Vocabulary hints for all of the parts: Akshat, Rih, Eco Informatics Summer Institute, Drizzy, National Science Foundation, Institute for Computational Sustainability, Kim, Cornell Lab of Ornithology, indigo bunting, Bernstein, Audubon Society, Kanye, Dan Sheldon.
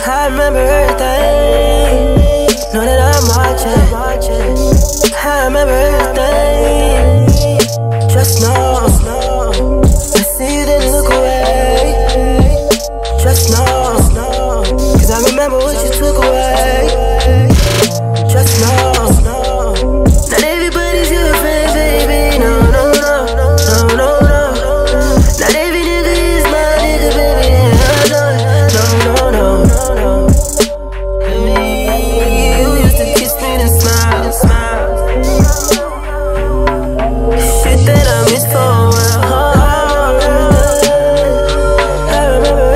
I remember everything. Know that I'm watching. I remember everything. Just know. I see you then look away. Just know. Cause I remember what you took away. Just know. Not everybody's your friend, baby. No. Not every nigga is my nigga, baby. No. You used to kiss me and smile. Shit that I miss for a while. I remember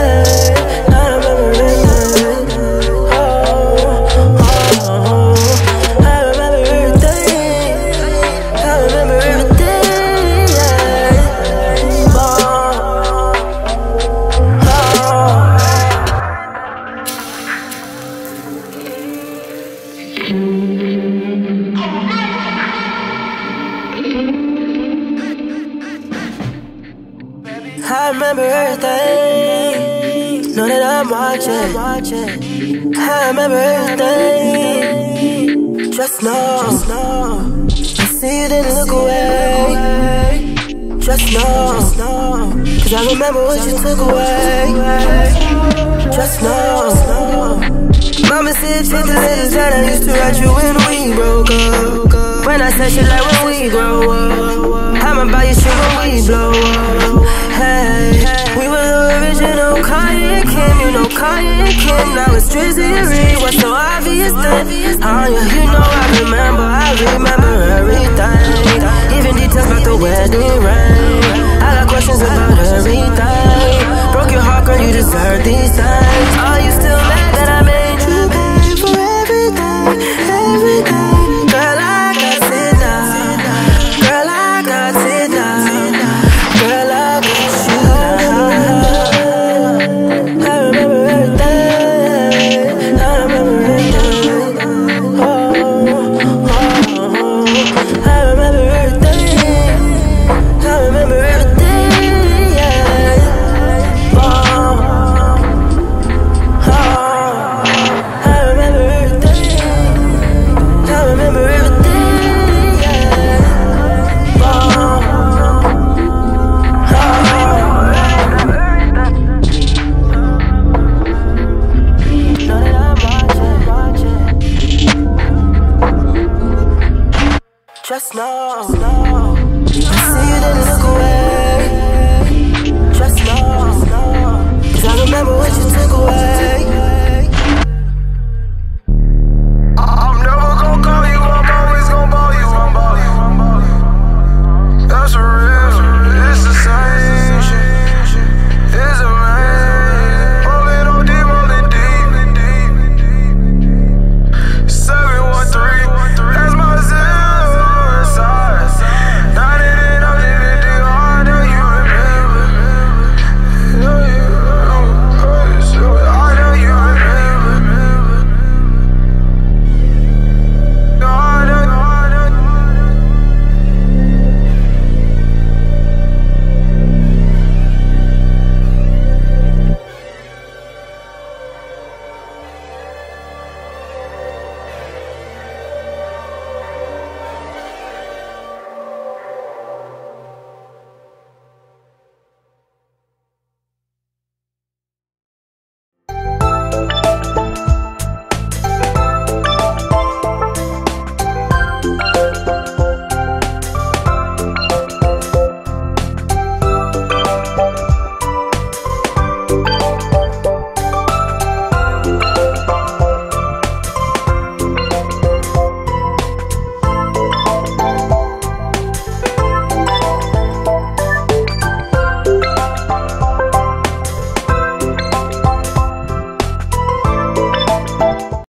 everything. I remember everything. I remember everything. I remember everything. Know that I'm watching. I remember everything. Just know. I see you then look away. Just know. Cause I remember what you took away. Just know. Mama said shit the letters that I used to write you when we broke up. When I said shit like when we grow up, I'ma buy you shit when we blow up. Hey, we were the original Kanye and Kim. You know Kanye and Kim, now it's Drizzy and Rih. What's so obvious then? Oh yeah, you know I remember everything. Even details about the wedding ring. I got questions about everything. Broke your heart, girl, you deserve these things. Are you still mad that I made? Everything, girl, I got it now. Girl, I got it now. Girl, I got you now. I remember everything. I remember everything. Oh. I remember everything. I remember everything. Yeah. Oh. I remember everything. Remember everything, yeah. Just know.